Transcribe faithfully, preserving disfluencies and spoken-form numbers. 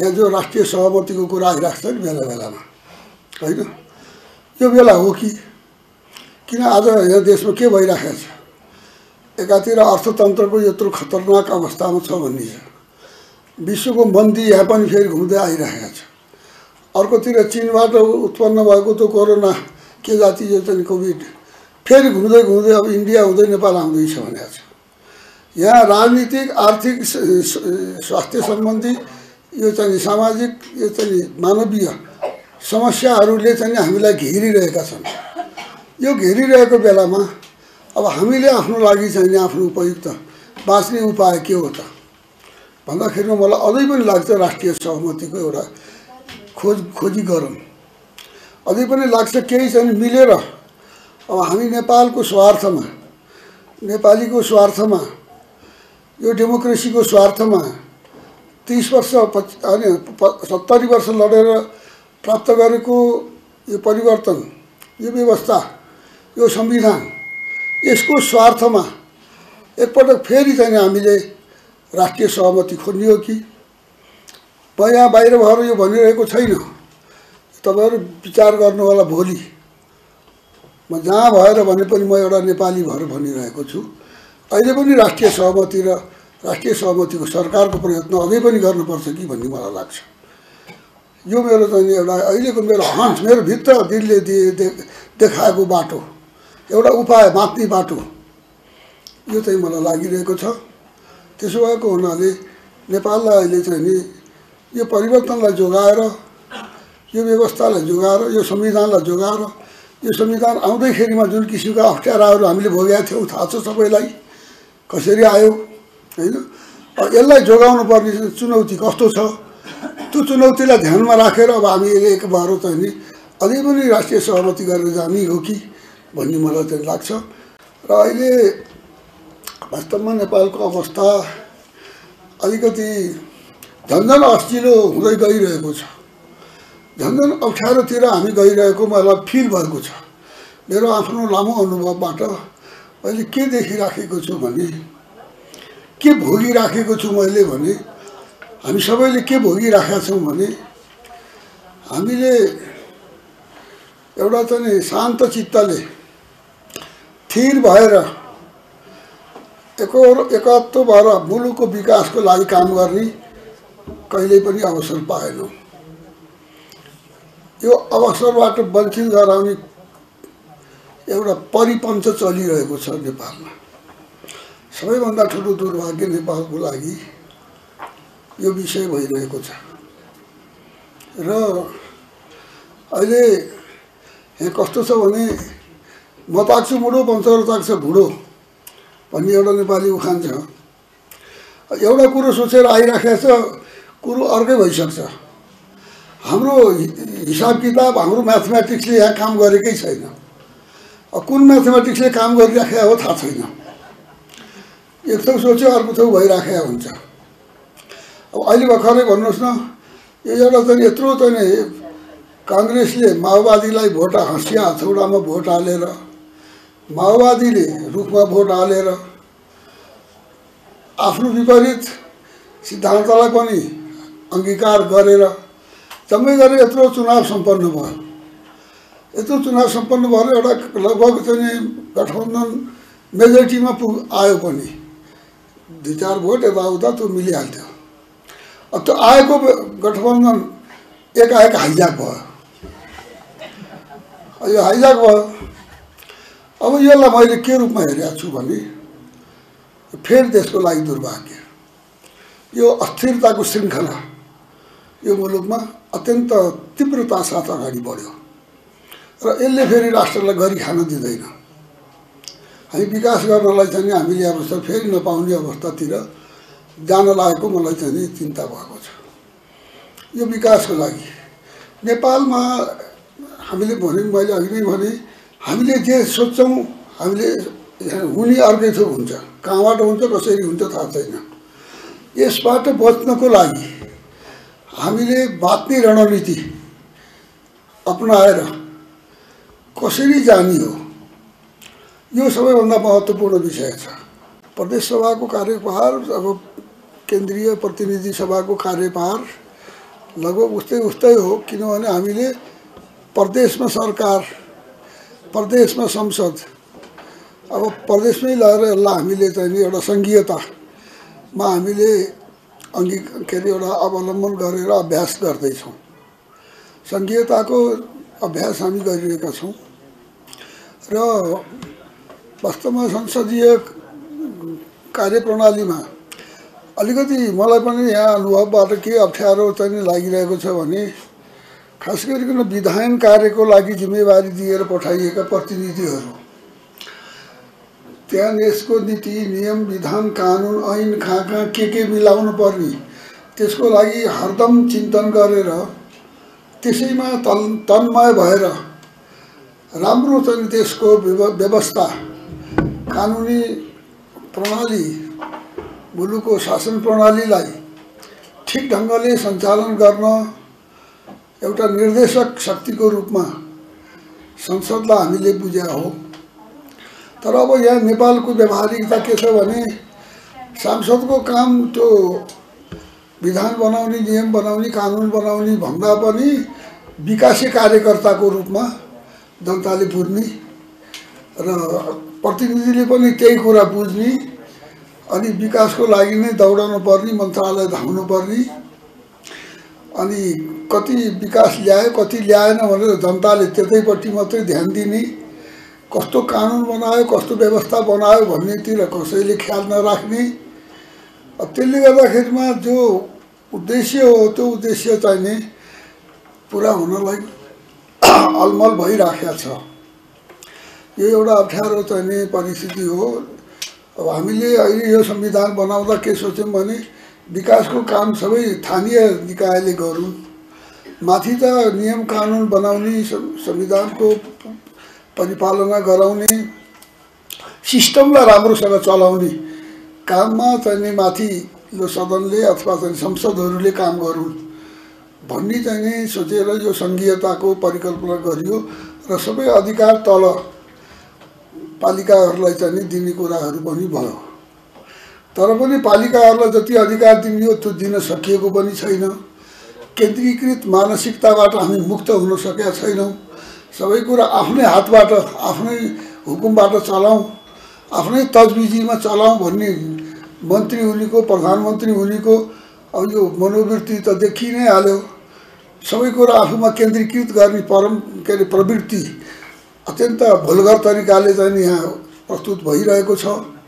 यहाँ जो राष्ट्रिय सभापति को कुरा आइराख्छ नि बेला बेला में हैन यो बेला हो कि किन आज यो देश में के भइराखेको छ। एकातिर अर्थतंत्र को यत्रो खतरनाक अवस्था में भन्ने छ, विश्व को मन्दी यहाँ पनि फेरि घुम्दै आइराखेको छ। अर्कोतिर चीनबाट उत्पन्न भएको त्यो कोरोना के जाति यो चाहिँ कोभिड फेरि घुम्दै घुम्दै अब इन्डिया हुँदै नेपाल आउँदैछ भनेको छ। यहाँ राजनीतिक आर्थिक स्वास्थ्य संबंधी यो चाहिँ सामाजिक यो चाहिँ मानवीय समस्याहरूले चाहिँ हामीलाई घेरिरहेका छन्। यो घेरिरहेको बेलामा अब हामीले आफ्नो लागि चाहिँ आफ्नो उपयुक्त बाँच्ने उपाय के हो त भन्दाखेरिमा मलाई अझै पनि लाग्छ राष्ट्रिय सहमतिको एउटा खोज खोजी गरौँ। अझै पनि लाग्छ केही चाहिँ मिलेर अब हामी नेपालको स्वार्थमा, नेपालीको स्वार्थमा, यो डेमोक्रेसीको स्वार्थमा तीस वर्ष पच अनि सत्तरी वर्ष लडेर प्राप्त गरेको यो परिवर्तन, यो व्यवस्था, यो संविधान, यसको स्वार्थमा एकपटक फेरि चाहिँ हामीले राष्ट्रिय सहमति खोज्ने हो कि यहाँ बाहिर भएर यो भनिरहेको छैन। तपाईहरु विचार गर्नु होला। भोलि म जहाँ भएर भने पनि म एउटा नेपाली भएर भनिरहेको छु। अहिले पनि राष्ट्रिय सहमति र राष्ट्रिय सहमति को सरकार को प्रयत्न अझै पनि गर्नुपर्छ कि भन्ने मलाई लाग्छ। यो मेरो चाहिँ एउटा अहिलेको मेरो हन्स मेरो भित्र दिलले देखाएको बाटो, एउटा उपाय मात्रै बाटो यो चाहिँ मलाई लागिरहेको छ। त्यसो भएको हुनाले नेपाललाई अहिले चाहिँ नि यो परिवर्तनलाई जोगाएर, यो व्यवस्थालाई जोगाएर, यो संविधानलाई जोगाएर, यो संविधान आउँदैखेरिमा जुन किसिमका अप्ठ्याराहरू हामीले भोगेका थियौँ थाहा छ सबैलाई कसरी आयो हैन। यसलाई जोगाउनु पर्ने चुनौती कस्तो छ, त्यो चुनौतीलाई ध्यानमा राखेर अब हामी एक बार चाहिँ नि अझै पनि राष्ट्रिय सहमति गरेर जाने हो कि भन्ने मलाई चाहिँ लाग्छ। र अहिले वास्तवमा नेपालको अवस्था अलिकति झन्झन अस्जिलो हुँदै गइरहेको छ, झन्झन अप्ठ्यारोतिर हामी गइरहेको मलाई फिल भएको छ। मेरो आफ्नो लामो अनुभवबाट मैले के देखिराखेको छु भने, के भोगिराखेको छु मैले भने, हामी सबैले के भोगिराखेका छौँ भने, हामीले एउटा चाहिँ शान्त चित्तले थिर भएर एकत्व भएर मुलुकको विकासको लागि काम गर्ने कहिल्यै पनि अवसर पाएनौँ। यो अवसरबाट वञ्चित गराउने एउटा परिपञ्च चलिरहेको छ नेपालमा। सबैभन्दा ठुलो दुर्भाग्य नेपालको लागि यो विषय भइरहेको छ। र अहिले यहाँ कस्तो छ भने, म ताक्छु मुडो पञ्चर ताक्छ भुडो भन्ने एउटा नेपाली उखान छ। एउटा कुरो सोचेर आइराखेको छ, कुरो अर्कै भइसक्छ। हाम्रो हिसाब किताब, हाम्रो म्याथमेटिक्सले यहाँ काम गरेकै छैन। कुन म्याथमेटिक्सले काम गरिराखेको हो थाहा छैन। एक थोक सोच्यो अर्को थोक भइराखेको हुन्छ। अब अहिले भर्खरै भन्नुहोस् न, यो एउटा चाहिँ यत्रो चाहिँ काङ्ग्रेसले माओवादीलाई भोट हँसिया हथौडामा भोट हालेर, माओवादीले रुखमा भोट हालेर आफ्नो विपरीत सिद्धान्तलाई पनि अंगीकार गरेर जम्मै गरेर यत्रो चुनाव सम्पन्न भयो। यत्रो चुनाव सम्पन्न भएर एउटा लगभग चाहिँ गठबन्धन मेजोरिटीमा पुग आयो पनि, दुई चार भोट यताउता त्यो मिलिहाल्थ्यो। अब त्यो आएको गठबन्धन एकाएक हाइज्याक भयो। यो हाइज्याक भयो। अब यसलाई मैले के रूपमा हेरेको छु भने, फेरि देशको लागि दुर्भाग्य, यो अस्थिरताको श्रृङ्खला यो मुलुकमा अत्यन्त तीव्रता साथ अगाडि बढ्यो र यसले फेरि राष्ट्रलाई गरि खान दिँदैन। हामी विकास गर्नलाई चाहिँ हामीले अवस्था फेरि नपाउने अवस्थातिर जान लागेको मलाई चाहिँ चिन्ता भएको छ। यो विकासको लागि नेपालमा हामीले भन्यौँ, मैले अघि नै भने, हामीले जे सोच्छौँ हामीले हुने अर्कै थोक हुन्छ। कहाँबाट हुन्छ कसरी हुन्छ थाहा छैन। यसबाट बच्नको लागि हामीले बाँच्ने रणनीति अपनाएर कसरी जाने हो यो सबैभन्दा महत्त्वपूर्ण विषय छ। प्रदेश सभाको कार्यभार अब केन्द्रीय प्रतिनिधि सभाको कार्यभार लगभग उस्तै उस्तै हो, किनभने हामीले प्रदेशमा सरकार, प्रदेशमा संसद, अब प्रदेशमै लगेर यसलाई हामीले चाहिँ एउटा सङ्घीयतामा हामीले अङ्गी के अरे एउटा अवलम्बन गरेर अभ्यास गर्दैछौँ। सङ्घीयताको अभ्यास हामी गरिरहेका छौँ र वास्तवमा संसदीय कार्यप्रणालीमा अलिकति मलाई पनि यहाँ अनुभवबाट के अप्ठ्यारो चाहिँ लागिरहेको छ भने खास गरिकन विधायन कार्यको लागि जिम्मेवारी दिएर पठाइएका प्रतिनिधिहरू त्यहाँ यसको नीति नियम विधान कानुन ऐन कहाँ कहाँ के के मिलाउनु पर्ने त्यसको लागि हरदम चिन्तन गरेर त्यसैमा तन तन्मय भएर राम्रो चाहिँ त्यसको व्यवस्था कानुनी प्रणाली मुलुक को शासन प्रणालीलाई ठीक ढंगले सञ्चालन गर्न एउटा निर्देशक शक्तिको रूपमा संसदलाई हामीले बुझ्या हो। तर अब यहाँ नेपालको व्यवहारिकता के छ भने सांसदको काम त्यो विधान बनाउने, नियम बनाउने, कानुन बनाउने भन्दा पनि विकासे कार्यकर्ताको रूपमा जनताले बुझ्ने र प्रतिनिधिले पनि त्यही कुरा बुझ्ने अनि विकासको लागि नै दौडाउनु पर्ने, मन्त्रालय धाउनु पर्ने, अनि कति विकास ल्यायो कति ल्याएन भनेर जनताले त्यतैपट्टि मात्रै ध्यान दिने, कस्तो कानुन बनायो कस्तो व्यवस्था बनायो भन्नेतिर कसैले ख्याल नराख्ने। त्यसले गर्दाखेरिमा जो उद्देश्य हो त्यो उद्देश्य चाहिने पुरा हुनलाई अलमल भइराखेको छ। यो एउटा अप्ठ्यारो चाहिने परिस्थिति हो। अब हामीले अहिले यो संविधान बनाउँदा के सोच्यौँ भने विकासको काम सबै स्थानीय निकायले गरून्, माथि त नियम कानुन बनाउने, संविधानको परिपालना गराउने, सिस्टमलाई राम्रोसँग चलाउने काममा चाहिँ माथि यो सदनले अथवा चाहिँ संसदहरूले काम गरून् भन्ने चाहिँ सोचेर यो सङ्घीयताको परिकल्पना गरियो र सबै अधिकार तल पालिकाहरूलाई चाहिँ दिने कुराहरू पनि भयो। तर पनि पालिकाहरूलाई जति अधिकार दिने हो त्यो दिन सकिएको पनि छैन। केन्द्रीकृत मानसिकताबाट हामी मुक्त हुन सकेका छैनौँ। सबै कुरा आफ्नै हातबाट, आफ्नै हुकुमबाट चलाउँ, आफ्नै तजबिजीमा चलाउँ भन्ने मन्त्री हुनेको, प्रधानमन्त्री हुनेको अब यो मनोवृत्ति त देखि नै हाल्यो। सबै कुरा आफूमा केन्द्रीकृत गर्ने परम के अरे प्रवृत्ति अत्यन्त भुलगर तरिकाले चाहिँ यहाँ प्रस्तुत भइरहेको छ।